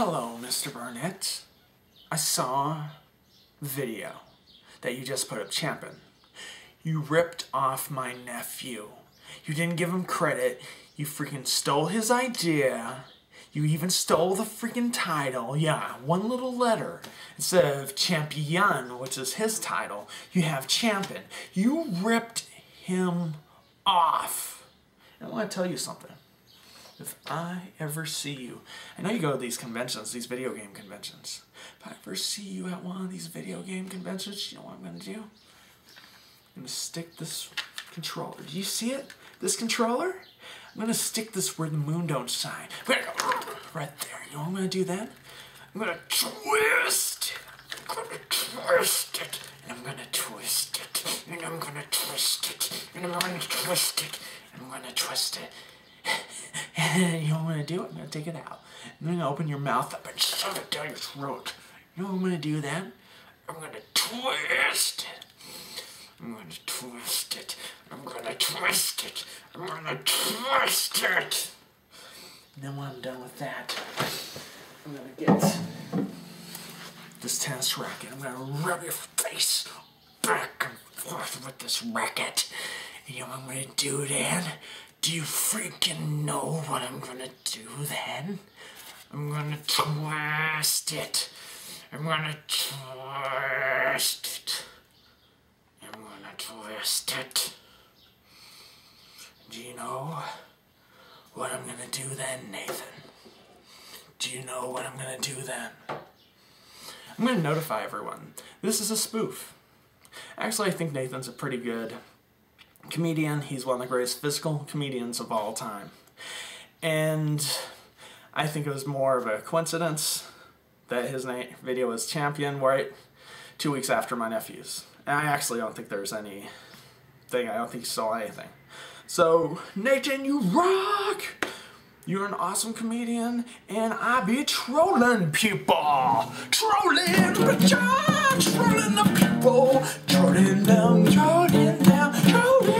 Hello, Mr. Burnett. I saw the video that you just put up, Champin. You ripped off my nephew. You didn't give him credit. You freaking stole his idea. You even stole the freaking title. Yeah, one little letter. Instead of Champion, which is his title, you have Champin. You ripped him off. And I want to tell you something. If I ever see you, I know you go to these conventions, these video game conventions. If I ever see you at one of these video game conventions, you know what I'm going to do? I'm going to stick this controller. Do you see it? This controller? I'm going to stick this where the moon don't shine. Right there. You know what I'm going to do then? I'm going to twist. I'm going to twist it. And I'm going to twist it. And I'm going to twist it. And I'm going to twist it. And I'm going to twist it. And you know what I'm going to do? I'm going to take it out. And then open your mouth up and shove it down your throat. You know what I'm going to do then? I'm going to twist it. I'm going to twist it. I'm going to twist it. I'm going to twist it. And then when I'm done with that, I'm going to get this tennis racket. I'm going to rub your face back and forth with this racket. And you know what I'm going to do then? Do you freaking know what I'm gonna do then? I'm gonna twist it. I'm gonna twist it. I'm gonna twist it. Do you know what I'm gonna do then, Nathan? Do you know what I'm gonna do then? I'm gonna notify everyone. This is a spoof. Actually, I think Nathan's a pretty good comedian. He's one of the greatest physical comedians of all time. And I think it was more of a coincidence that his video was Champin, right? 2 weeks after my nephew's. And I actually don't think there's anything. I don't think he saw anything. So, Nathan, you rock! You're an awesome comedian, and I be trolling people! Trolling the judge! Trolling the people! Trolling them, trolling them, trolling!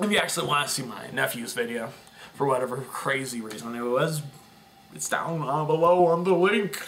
If you actually want to see my nephew's video, for whatever crazy reason it was, it's down below on the link.